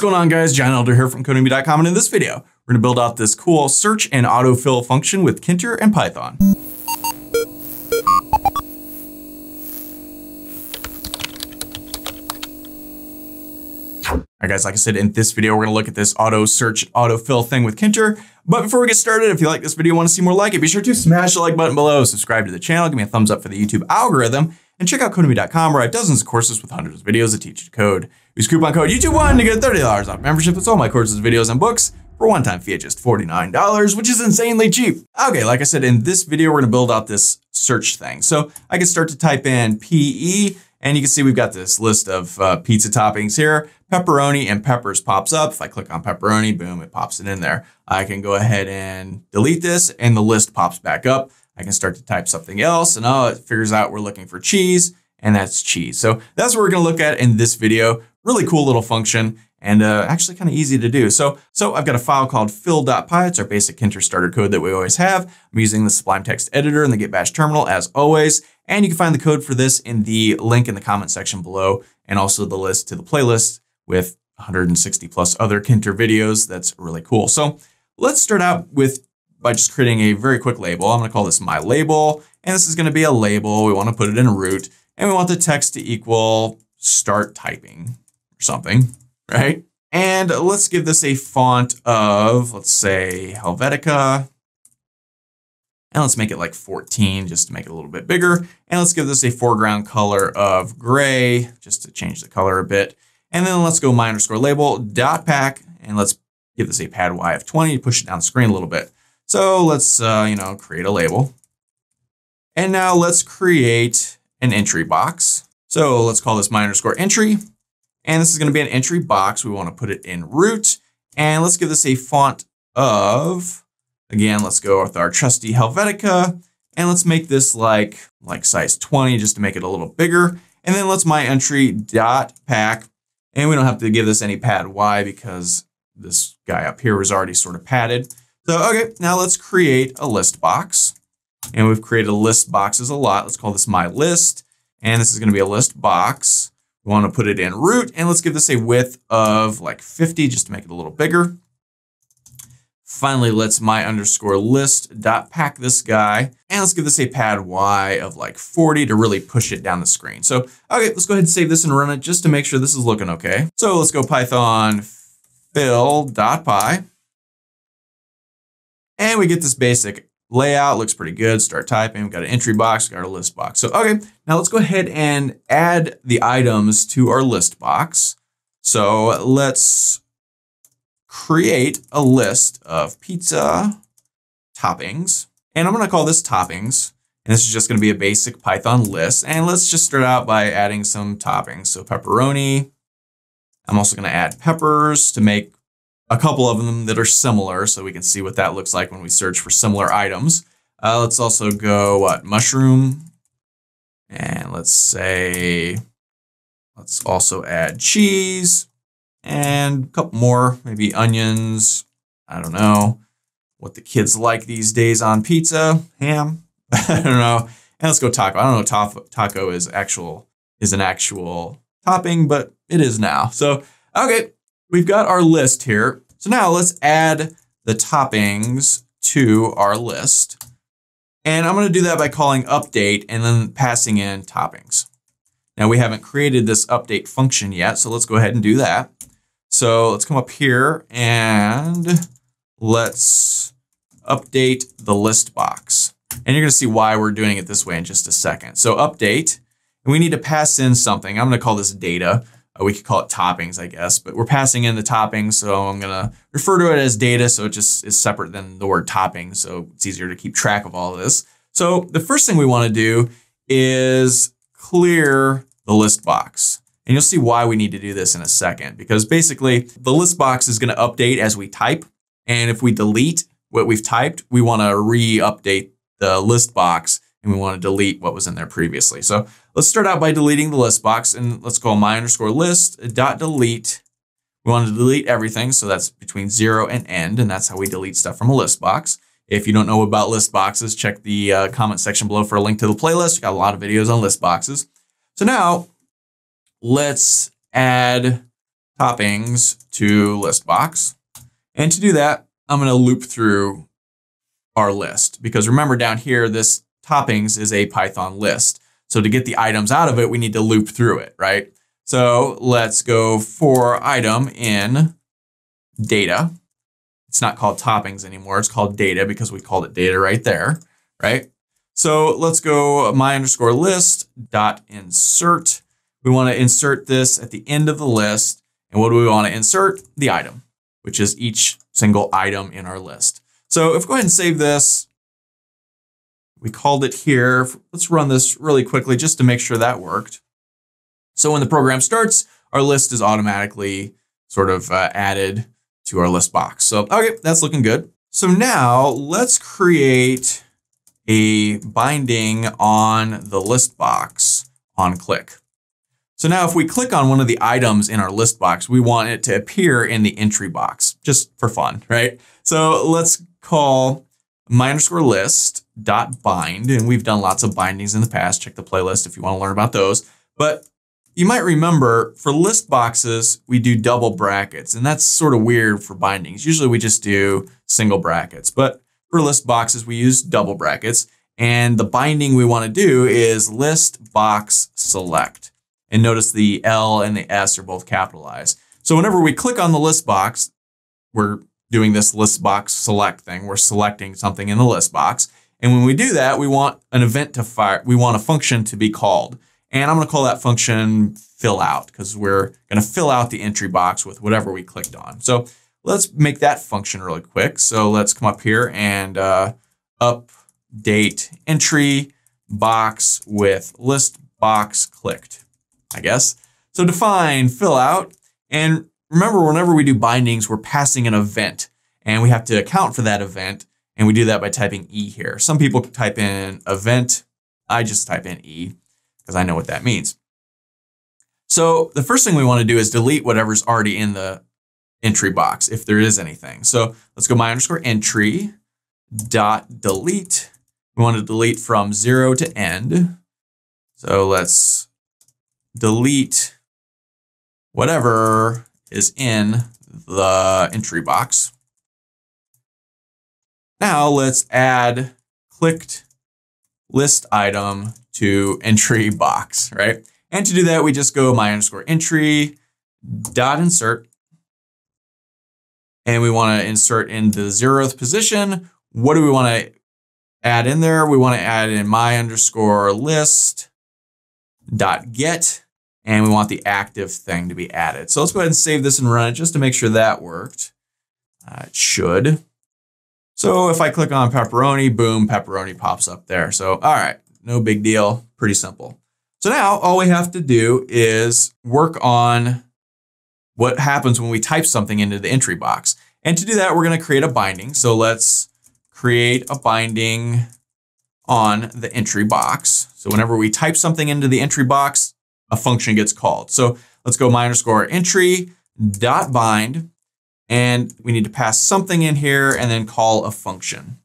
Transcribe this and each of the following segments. What's going on, guys? John Elder here from Codemy.com, and in this video, we're going to build out this cool search and autofill function with Tkinter and Python. All right, guys, like I said, in this video, we're going to look at this auto search, autofill thing with Tkinter. But before we get started, if you like this video and want to see more like it, be sure to smash the like button below, subscribe to the channel, give me a thumbs up for the YouTube algorithm, and check out Codemy.com, where I have dozens of courses with hundreds of videos that teach you to code. Use coupon code YouTube1 to get $30 off membership. That's all my courses, videos, and books for a one-time fee at just $49, which is insanely cheap. Okay, like I said, in this video, we're going to build out this search thing. So I can start to type in PE. And you can see we've got this list of pizza toppings here. Pepperoni and peppers pops up. If I click on pepperoni, boom, it pops it in there. I can go ahead and delete this, and the list pops back up. I can start to type something else, and oh, it figures out we're looking for cheese, and that's cheese. So that's what we're gonna look at in this video. Really cool little function, and actually kind of easy to do. So I've got a file called fill.py. It's our basic Tkinter starter code that we always have. I'm using the Sublime Text Editor and the Git Bash terminal as always. And you can find the code for this in the link in the comment section below, and also the list to the playlist with 160 plus other Tkinter videos. That's really cool. So let's start out by just creating a very quick label. I'm gonna call this my label, and this is gonna be a label. We wanna put it in a root, and we want the text to equal start typing or something, right? And let's give this a font of, let's say, Helvetica. And let's make it like 14, just to make it a little bit bigger. And let's give this a foreground color of gray, just to change the color a bit. And then let's go my underscore label dot pack, and let's give this a pad y of 20 to push it down the screen a little bit. So let's create a label. And now let's create an entry box. So let's call this my underscore entry. And this is gonna be an entry box. We wanna put it in root. And let's give this a font of, again, let's go with our trusty Helvetica, and let's make this like size 20, just to make it a little bigger. And then let's my entry dot pack. And we don't have to give this any pad Y because this guy up here was already sort of padded. So, okay, now let's create a list box. And we've created list boxes a lot. Let's call this my list. And this is gonna be a list box. We wanna put it in root, and let's give this a width of like 50, just to make it a little bigger. Finally, let's my underscore list dot pack this guy, and let's give this a pad Y of like 40 to really push it down the screen. So, okay, let's go ahead and save this and run it just to make sure this is looking okay. So let's go Python fill.py, and we get this basic layout, looks pretty good. Start typing, we've got an entry box, got our list box. So, okay, now let's go ahead and add the items to our list box. So let's create a list of pizza toppings. And I'm gonna call this toppings. And this is just gonna be a basic Python list. And let's just start out by adding some toppings. So pepperoni. I'm also gonna add peppers to make a couple of them that are similar, so we can see what that looks like when we search for similar items. Let's also go, mushroom. And let's also add cheese. And a couple more, maybe onions. I don't know what the kids like these days on pizza. Ham, I don't know. And let's go taco. I don't know taco is an actual topping, but it is now. So, okay, we've got our list here. So now let's add the toppings to our list. And I'm gonna do that by calling update and then passing in toppings. Now we haven't created this update function yet, so let's go ahead and do that. So let's come up here and let's update the list box. And you're gonna see why we're doing it this way in just a second. So update, and we need to pass in something. I'm gonna call this data. We could call it toppings, I guess, but we're passing in the toppings. So I'm gonna refer to it as data. So it just is separate than the word toppings. So it's easier to keep track of all of this. So the first thing we wanna do is clear the list box. And you'll see why we need to do this in a second, because basically the list box is going to update as we type. And if we delete what we've typed, we want to re-update the list box, and we want to delete what was in there previously. So let's start out by deleting the list box, and let's call my underscore list dot delete. We want to delete everything. So that's between 0 and end. And that's how we delete stuff from a list box. If you don't know about list boxes, check the comment section below for a link to the playlist. We've got a lot of videos on list boxes. So now let's add toppings to list box. And to do that, I'm going to loop through our list, because remember down here, this toppings is a Python list. So to get the items out of it, we need to loop through it, right? So let's go for item in data. It's not called toppings anymore. It's called data because we called it data right there, right? So let's go my_list.insert. We want to insert this at the end of the list. And what do we want to insert? The item, which is each single item in our list. So if we go ahead and save this, we called it here. Let's run this really quickly just to make sure that worked. So when the program starts, our list is automatically sort of added to our list box. So, okay, that's looking good. So now let's create a binding on the list box on click. So now if we click on one of the items in our list box, we want it to appear in the entry box just for fun, right? So let's call my_list.bind. And we've done lots of bindings in the past. Check the playlist if you want to learn about those. But you might remember for list boxes, we do double brackets, and that's sort of weird for bindings. Usually we just do single brackets, but for list boxes, we use double brackets. And the binding we want to do is list box select. And notice the L and the S are both capitalized. So whenever we click on the list box, we're doing this list box select thing. We're selecting something in the list box. And when we do that, we want an event to fire. We want a function to be called. And I'm going to call that function fill out, because we're going to fill out the entry box with whatever we clicked on. So let's make that function really quick. So let's come up here and update entry box with list box clicked, I guess. So define fill out. And remember, whenever we do bindings, we're passing an event and we have to account for that event. And we do that by typing E here. Some people type in event. I just type in E, because I know what that means. So the first thing we want to do is delete whatever's already in the entry box, if there is anything. So let's go my_entry.delete. We want to delete from 0 to end. So let's delete whatever is in the entry box. Now let's add clicked list item to entry box, right? And to do that, we just go my_entry.insert. And we want to insert in the 0th position. What do we want to add in there? We want to add in my_list.get. And we want the active thing to be added. So let's go ahead and save this and run it just to make sure that worked. It should. So if I click on pepperoni, boom, pepperoni pops up there. So, all right, no big deal, pretty simple. So now all we have to do is work on what happens when we type something into the entry box. And to do that, we're gonna create a binding. So let's create a binding on the entry box. So whenever we type something into the entry box, a function gets called. So let's go my_entry.bind. And we need to pass something in here and then call a function.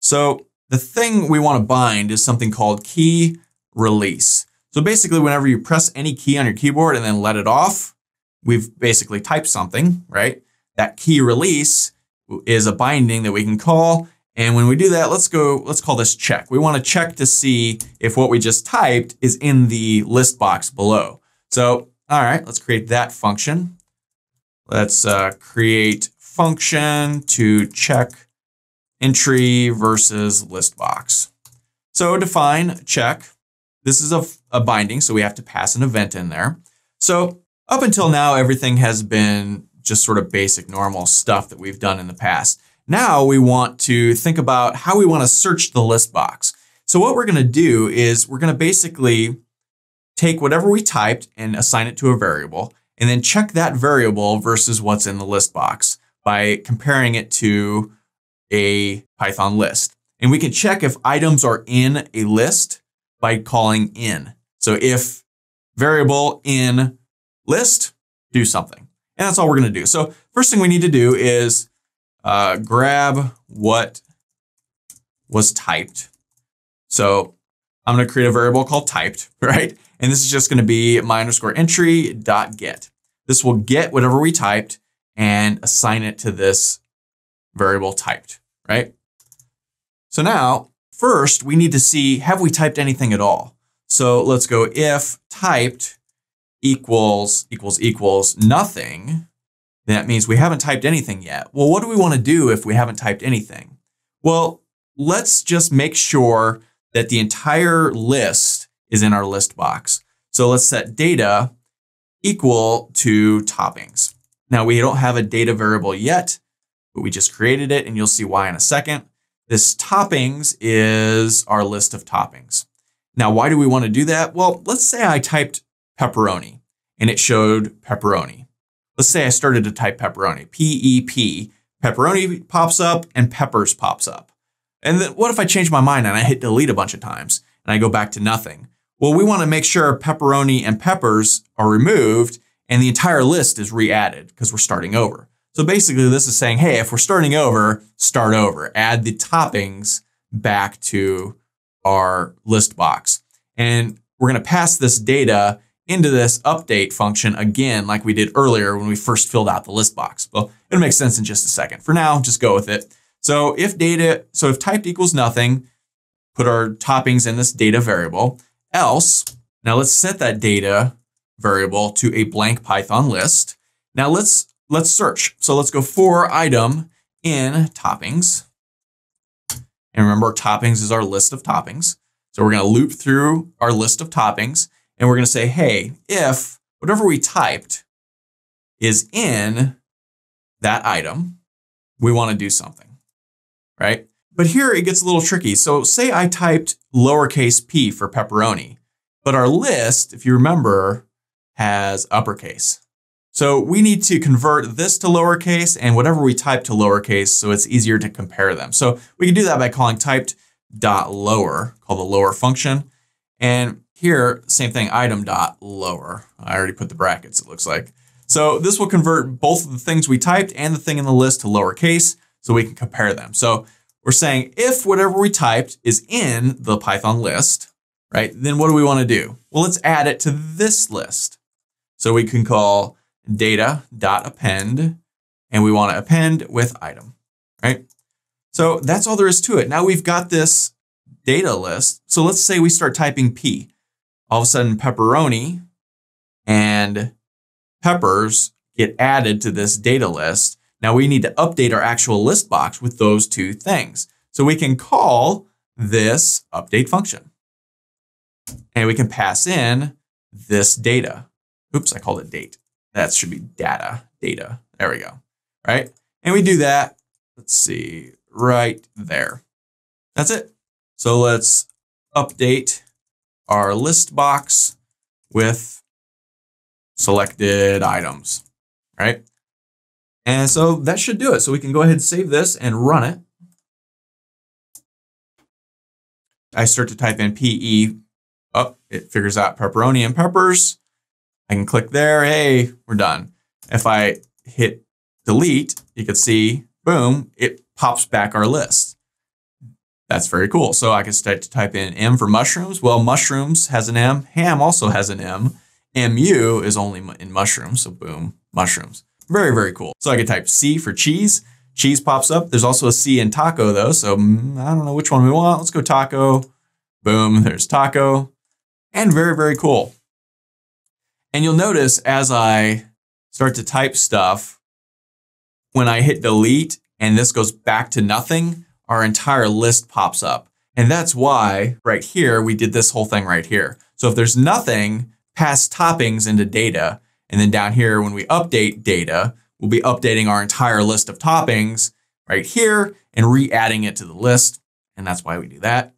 So the thing we want to bind is something called key release. So basically, whenever you press any key on your keyboard and then let it off, we've basically typed something, right? That key release is a binding that we can call. And when we do that, let's call this check. We want to check to see if what we just typed is in the list box below. So, all right, let's create that function. Let's create function to check entry versus list box. So define check. This is a binding, so we have to pass an event in there. So up until now, everything has been just sort of basic, normal stuff that we've done in the past. Now we want to think about how we want to search the list box. So what we're going to do is we're going to basically take whatever we typed and assign it to a variable, and then check that variable versus what's in the list box by comparing it to a Python list. And we can check if items are in a list by calling in. So if variable in list, do something. And that's all we're gonna do. So first thing we need to do is grab what was typed. So I'm gonna create a variable called typed, right? And this is just gonna be my_entry.get. This will get whatever we typed and assign it to this variable typed, right? So now, first, we need to see, have we typed anything at all? So let's go if typed equals nothing. That means we haven't typed anything yet. Well, what do we want to do if we haven't typed anything? Well, let's just make sure that the entire list is in our list box. So let's set data equal to toppings. Now we don't have a data variable yet, but we just created it and you'll see why in a second. This toppings is our list of toppings. Now, why do we want to do that? Well, let's say I typed pepperoni and it showed pepperoni. Let's say I started to type pepperoni, P-E-P. Pepperoni pops up and peppers pops up. And then what if I change my mind and I hit delete a bunch of times and I go back to nothing? Well, we want to make sure pepperoni and peppers are removed and the entire list is re-added because we're starting over. So basically this is saying, hey, if we're starting over, start over, add the toppings back to our list box. And we're going to pass this data into this update function again, like we did earlier when we first filled out the list box. Well, it'll make sense in just a second. For now, just go with it. So if data, so if typed equals nothing, put our toppings in this data variable, else, now let's set that data variable to a blank Python list. Now let's search. So let's go for item in toppings. And remember, toppings is our list of toppings. So we're going to loop through our list of toppings and we're going to say, hey, if whatever we typed is in that item, we want to do something, right? But here it gets a little tricky. So say I typed lowercase p for pepperoni, but our list, if you remember, has uppercase. So we need to convert this to lowercase and whatever we type to lowercase so it's easier to compare them. So we can do that by calling typed.lower, call the lower function. And here, same thing, item.lower. I already put the brackets, it looks like. So this will convert both of the things we typed and the thing in the list to lowercase so we can compare them. So we're saying if whatever we typed is in the Python list, right, then what do we want to do? Well, let's add it to this list. So we can call data.append, and we want to append with item, right? So that's all there is to it. Now we've got this data list. So let's say we start typing P. All of a sudden, pepperoni and peppers get added to this data list. Now we need to update our actual list box with those two things. So we can call this update function and we can pass in this data. Oops, I called it date. That should be data. There we go, right? And we do that, let's see, right there. That's it. So let's update our list box with selected items, right? And so that should do it. So we can go ahead and save this and run it. I start to type in PE up, it figures out pepperoni and peppers. I can click there, hey, we're done. If I hit delete, you can see, boom, it pops back our list. That's very cool. So I can start to type in M for mushrooms. Well, mushrooms has an M, ham also has an M. MU is only in mushrooms, so boom, mushrooms. Very, very cool. So I can type C for cheese, cheese pops up. There's also a C in taco though, so I don't know which one we want. Let's go taco, boom, there's taco. And very, very cool. And you'll notice as I start to type stuff, when I hit delete and this goes back to nothing, our entire list pops up. And that's why right here, we did this whole thing right here. So if there's nothing, pass toppings into data. And then down here, when we update data, we'll be updating our entire list of toppings right here and re-adding it to the list. And that's why we do that.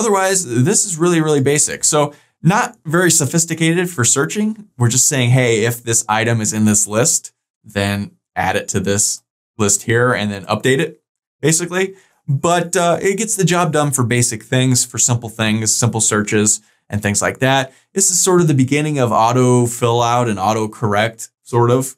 Otherwise, this is really, really basic. So not very sophisticated for searching. We're just saying, hey, if this item is in this list, then add it to this list here and then update it, basically. But it gets the job done for basic things, simple searches, and things like that. This is sort of the beginning of auto fill out and auto correct, sort of.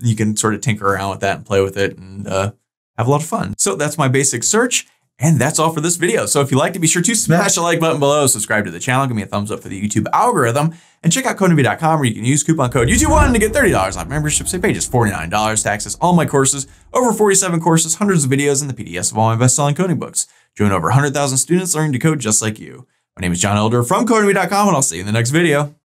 You can sort of tinker around with that and play with it and have a lot of fun. So that's my basic search. And that's all for this video. So if you liked it, be sure to smash the like button below, subscribe to the channel, give me a thumbs up for the YouTube algorithm, and check out Codemy.com where you can use coupon code YouTube1 to get $30 off membership. They pay just $49 to access all my courses, over 47 courses, hundreds of videos, and the PDFs of all my best-selling coding books. Join over 100,000 students learning to code just like you. My name is John Elder from Codemy.com, and I'll see you in the next video.